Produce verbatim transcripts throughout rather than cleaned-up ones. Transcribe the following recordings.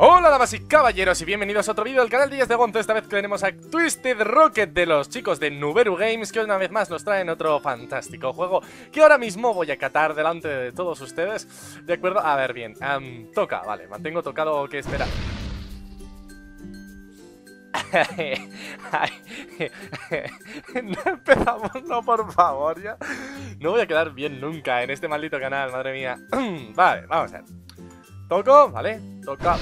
Hola damas y caballeros y bienvenidos a otro vídeo del canal Días de Gonzo. Esta vez tenemos a Twisted Rocket de los chicos de Nuberu Games, que una vez más nos traen otro fantástico juego que ahora mismo voy a catar delante de todos ustedes. De acuerdo, a ver bien, um, toca, vale, mantengo tocado que espera. No empezamos, no, por favor, ya. No voy a quedar bien nunca en este maldito canal, madre mía. Vale, vamos a ver. Toco, vale, toca.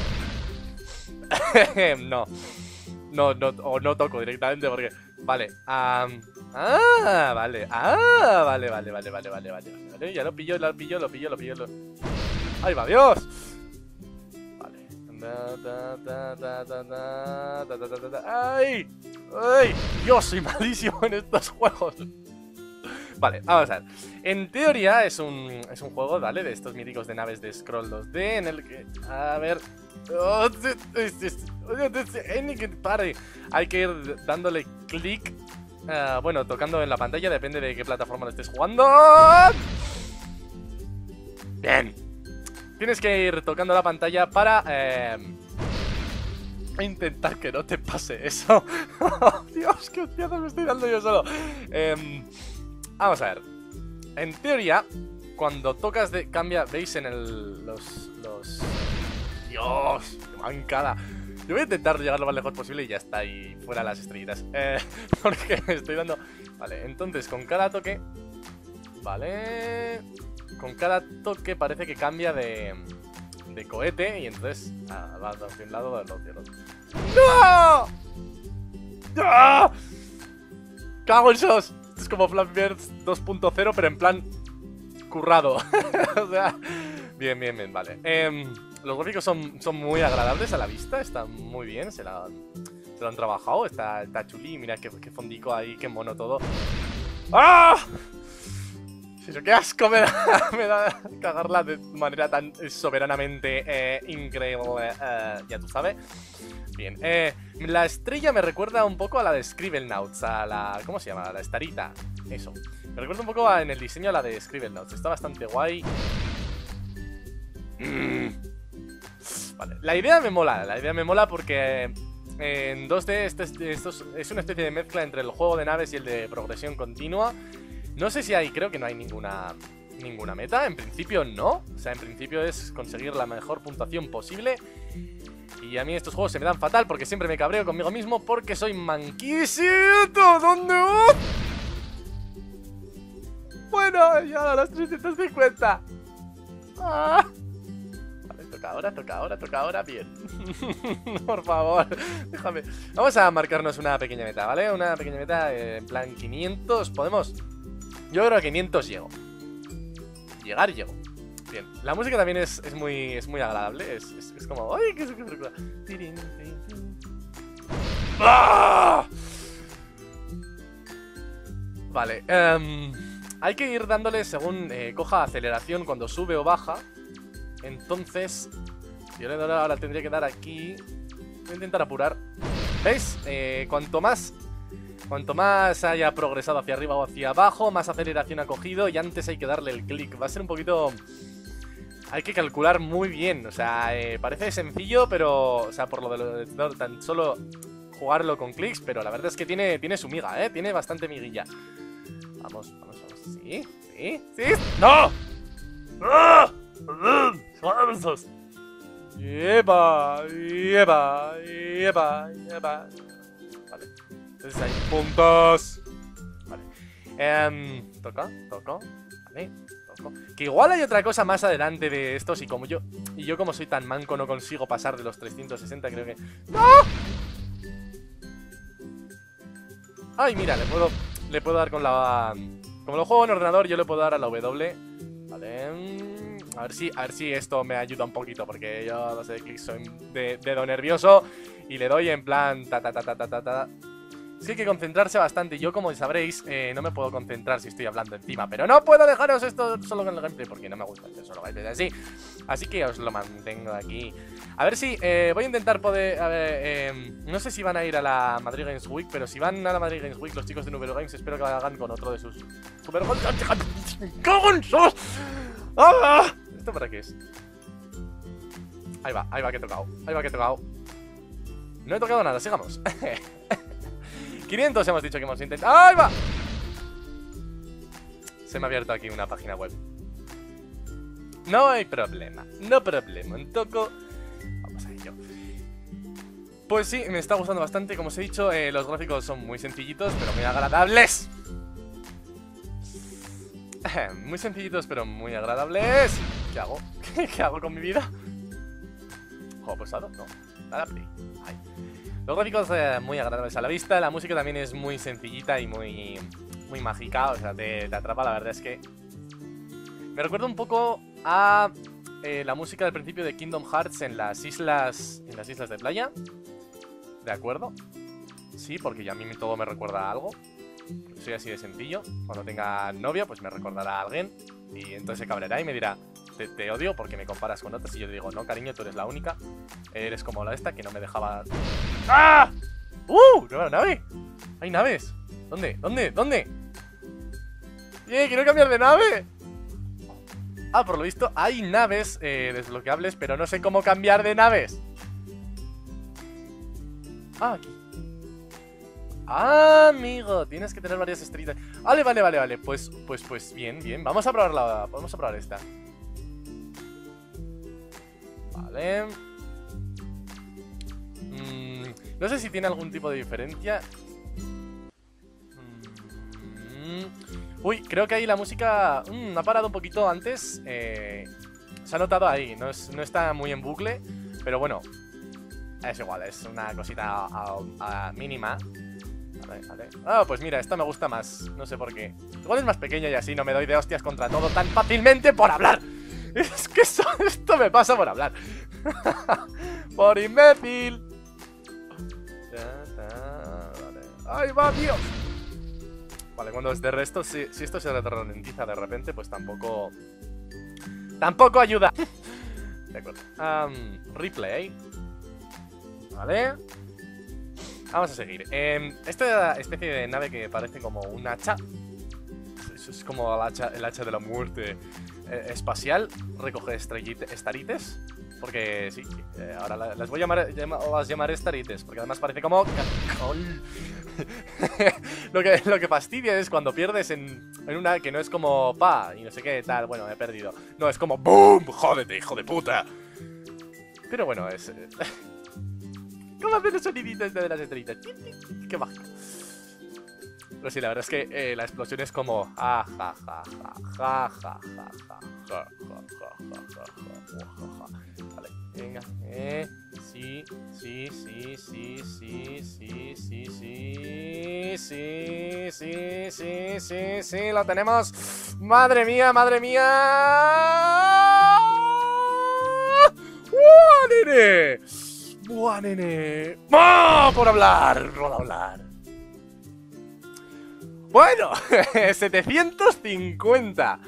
No, no, no, o no toco directamente porque... Vale, um, ah, vale, ah, vale, vale, vale, vale, vale, vale, vale, ya lo pillo, lo pillo, lo pillo, lo pillo, lo... ¡Ahí va, Dios! Vale. ¡Ay! ¡Ay! Dios, soy malísimo en estos juegos. Vale, vamos a ver. En teoría es un, es un juego, ¿vale? De estos míticos de naves de scroll dos D en el que... A ver... Hay que ir dándole clic, uh, bueno, tocando en la pantalla, depende de qué plataforma lo estés jugando. Bien. Tienes que ir tocando la pantalla para... Eh, intentar que no te pase eso. Dios, qué hostiazo me estoy dando yo solo. Eh... Vamos a ver. En teoría, cuando tocas de... Cambia, veis en el... Los... los... Dios, qué mancada. Yo voy a intentar llegar lo más lejos posible y ya está, y fuera las estrellitas. Eh, porque me estoy dando... Vale, entonces con cada toque... Vale... Con cada toque parece que cambia de... De cohete y entonces... Ah, va de un lado, va del otro. ¡No! ¡Ah! ¡Cago en sos! Es como Flatbeard dos punto cero, pero en plan currado. O sea, bien, bien, bien, vale. Eh, los gráficos son, son muy agradables a la vista, están muy bien, se la, se la han trabajado, está, está chulí. Mira qué, qué fondico ahí, qué mono todo. ¡Ah! ¡Qué asco me da, me da cagarla de manera tan soberanamente eh, increíble! Eh, ya tú sabes. Bien, eh, la estrella me recuerda un poco a la de Scribblenauts, a la... ¿Cómo se llama? A la estarita. Eso. Me recuerda un poco a, en el diseño a la de Scribblenauts. Está bastante guay. Mm. Vale, la idea me mola, la idea me mola porque... Eh, en dos D este, este, esto es, es una especie de mezcla entre el juego de naves y el de progresión continua. No sé si hay, creo que no hay ninguna ninguna meta, en principio no. O sea, en principio es conseguir la mejor puntuación posible. Y a mí estos juegos se me dan fatal porque siempre me cabreo conmigo mismo porque soy manquisito. ¿Dónde vas? Bueno, ya a las trescientos cincuenta. Ah. Vale, toca ahora, toca ahora, toca ahora, bien. Por favor, déjame. Vamos a marcarnos una pequeña meta, ¿vale? Una pequeña meta, eh, en plan quinientos, podemos... Yo creo que quinientos llego. Llegar llego. Bien. La música también es, es muy es muy agradable. Es, es, es como... ¡Ay, qué sorpresa! ¡Ah! Vale. Um, hay que ir dándole según eh, coja aceleración cuando sube o baja. Entonces... Yo le doy ahora, tendría que dar aquí... Voy a intentar apurar. ¿Veis? Eh, cuanto más... Cuanto más haya progresado hacia arriba o hacia abajo, más aceleración ha cogido y antes hay que darle el clic. Va a ser un poquito... Hay que calcular muy bien, o sea, eh, parece sencillo, pero... O sea, por lo de, lo de no, tan solo jugarlo con clics, pero la verdad es que tiene, tiene su miga, ¿eh? Tiene bastante miguilla. Vamos, vamos, vamos. ¿Sí? ¿Sí? ¿Sí? ¡No! ¡Ah! ¡Yepa! ¡Yepa! ¡Yepa! ¡Yepa! Vale. Entonces hay puntos. Vale. Eh, toca, toco. Vale, toco. Que igual hay otra cosa más adelante de estos y como yo... Y yo como soy tan manco no consigo pasar de los trescientos sesenta, creo que... ¡No! Ay, mira, le puedo... Le puedo dar con la... Como lo juego en ordenador, yo le puedo dar a la W. Vale. A ver si, a ver si esto me ayuda un poquito, porque yo no sé, clic soy de dedo nervioso y le doy en plan... Ta, ta, ta, ta, ta, ta, ta. Sí, hay que concentrarse bastante. Yo, como sabréis, eh, no me puedo concentrar si estoy hablando encima. Pero no puedo dejaros esto solo con el gameplay porque no me gusta hacer solo gameplay así. Así que os lo mantengo aquí. A ver si... Eh, voy a intentar poder... A ver, eh, no sé si van a ir a la Madrid Games Week, pero si van a la Madrid Games Week los chicos de Nuberu Games, espero que lo hagan con otro de sus... ¡Cago en sos! ¡Ah! ¿Esto para qué es? Ahí va, ahí va que he tocado. Ahí va que he tocado. No he tocado nada, sigamos. quinientos hemos dicho que hemos intentado. ¡Ahí va! Se me ha abierto aquí una página web. No hay problema, no problema. Un toco. Vamos a ello. Pues sí, me está gustando bastante. Como os he dicho, eh, los gráficos son muy sencillitos, pero muy agradables. Muy sencillitos, pero muy agradables. ¿Qué hago? ¿Qué hago con mi vida? ¿Juego pasado? No. Nada, play. Ay. Los gráficos eh, muy agradables a la vista. La música también es muy sencillita y muy, muy mágica. O sea, te, te atrapa. La verdad es que me recuerda un poco a eh, la música del principio de Kingdom Hearts en las islas, en las islas de playa. ¿De acuerdo? Sí, porque ya a mí todo me recuerda a algo. Soy así de sencillo. Cuando tenga novia, pues me recordará a alguien. Y entonces se cabreará y me dirá: te, te odio porque me comparas con otras. Y yo le digo: no, cariño, tú eres la única. Eres como la esta que no me dejaba... ¡Ah! ¡Uh! ¡No, nave! ¡Hay naves! ¿Dónde? ¿Dónde? ¿Dónde? ¡Eh! ¡Quiero cambiar de nave! Ah, por lo visto hay naves eh, desbloqueables, pero no sé cómo cambiar de naves. Ah, aquí. Ah, amigo, tienes que tener varias estrellitas. Vale, vale, vale, vale. Pues, pues, pues, bien, bien. Vamos a probarla. Vamos a probar esta. Vale. Mm, no sé si tiene algún tipo de diferencia. Mm, uy, creo que ahí la música mm, ha parado un poquito antes. Eh, se ha notado ahí. No, es, no está muy en bucle, pero bueno. Es igual, es una cosita a, a, a mínima. Vale, vale. Ah, pues mira, esta me gusta más. No sé por qué. Igual es más pequeña y así no me doy de hostias contra todo tan fácilmente por hablar. Es que esto, esto me pasa por hablar. Por imbécil. Vale. ¡Ahí va, Dios! Vale, cuando es de resto, si, si esto se ralentiza de repente, pues tampoco... Tampoco ayuda. De acuerdo. Um, replay. Vale. Vamos a seguir. Eh, esta especie de nave que parece como un hacha. Eso es como el hacha, el hacha de la muerte eh, espacial. Recoge estrellitas, estarites. Porque sí, eh, ahora la, las voy a llamar, llama, o las llamar estarites. Porque además parece como... lo, que, lo que fastidia es cuando pierdes en, en una que no es como... Pa, y no sé qué tal. Bueno, he perdido. No, es como... ¡Boom! ¡Jódete, hijo de puta! Pero bueno, es... Eh, ¿cómo hacer los soniditos de las estrellitas? ¡Qué bajo! Pero sí, la verdad es que eh, la explosión es como... Ja, ja, ja, ja, ja, ja, ja, ja, ja, ja, vale, venga. Eh, sí, sí, sí, sí, sí, sí, sí, sí, sí, sí, sí, sí, sí, lo tenemos. ¡Madre mía, madre mía! ¡Uh, nene! ¡Buah, nene! ¡Oh, por hablar! ¡Por hablar! Bueno, setecientos cincuenta.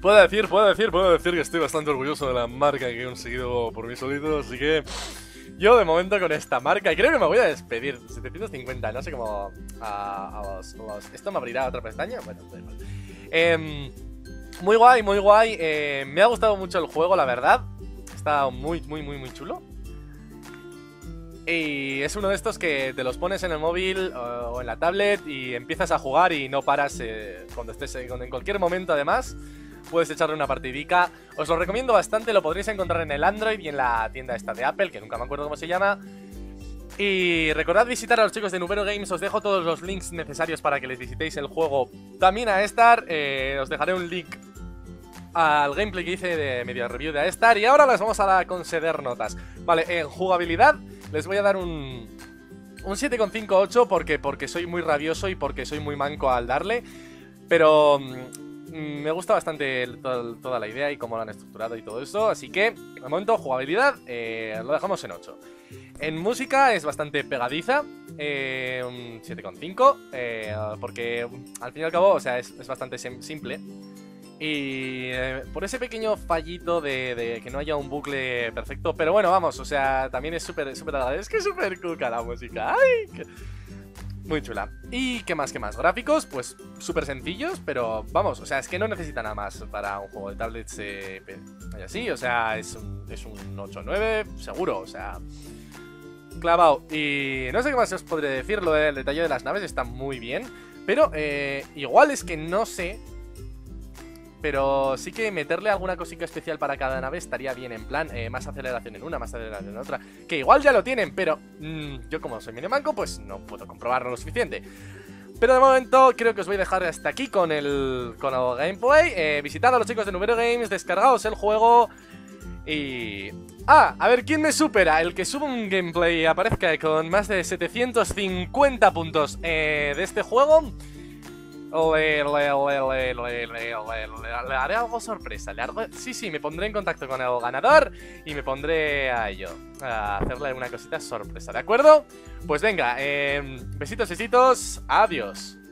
Puedo decir, puedo decir, puedo decir que estoy bastante orgulloso de la marca que he conseguido por mí solito, así que yo de momento con esta marca, y creo que me voy a despedir. setecientos cincuenta, no sé cómo... A, a los, los... ¿Esto me abrirá otra pestaña? Bueno, da igual. Eh... Muy guay, muy guay, eh, me ha gustado mucho el juego, la verdad. Está muy, muy, muy, muy chulo. Y es uno de estos que te los pones en el móvil o, o en la tablet y empiezas a jugar y no paras eh, cuando estés eh, en cualquier momento, además. Puedes echarle una partidica. Os lo recomiendo bastante, lo podréis encontrar en el Android y en la tienda esta de Apple, que nunca me acuerdo cómo se llama. Y recordad visitar a los chicos de Nuberu Games, os dejo todos los links necesarios para que les visitéis el juego. También a Star, eh, os dejaré un link al gameplay que hice de media review de Star. Y ahora les vamos a conceder notas. Vale, en jugabilidad les voy a dar un, un siete coma cincuenta y ocho porque, porque soy muy rabioso y porque soy muy manco al darle. Pero mm, me gusta bastante el, todo, toda la idea y cómo lo han estructurado y todo eso. Así que, de momento, jugabilidad eh, lo dejamos en ocho. En música es bastante pegadiza, eh, un siete coma cinco, eh, porque al fin y al cabo, o sea, es, es bastante simple. Y eh, por ese pequeño fallito de, de que no haya un bucle perfecto, pero bueno, vamos, o sea, también es súper, súper agradable. Es que es súper cuca la música, ¡ay! Que... Muy chula. ¿Y qué más, qué más? Gráficos, pues súper sencillos, pero vamos, o sea, es que no necesita nada más para un juego de tablets eh, y así, o sea, es un, es un ocho nueve seguro, o sea, clavado. Y no sé qué más os podré decir, lo del detalle de las naves está muy bien, pero eh, igual es que no sé, pero sí que meterle alguna cosita especial para cada nave estaría bien, en plan, eh, más aceleración en una, más aceleración en otra, que igual ya lo tienen, pero mmm, yo como soy medio manco, pues no puedo comprobarlo lo suficiente. Pero de momento creo que os voy a dejar hasta aquí con el, con el gameplay. Eh, visitad a los chicos de Nuberu Games, descargaos el juego y... Ah, a ver, ¿quién me supera? El que suba un gameplay y aparezca con más de setecientos cincuenta puntos eh, de este juego. Le, le, le, le, le, le, le, le, le haré algo sorpresa. Le haré... Sí, sí, me pondré en contacto con el ganador y me pondré a ello, a hacerle una cosita sorpresa, ¿de acuerdo? Pues venga, eh, besitos, besitos, adiós.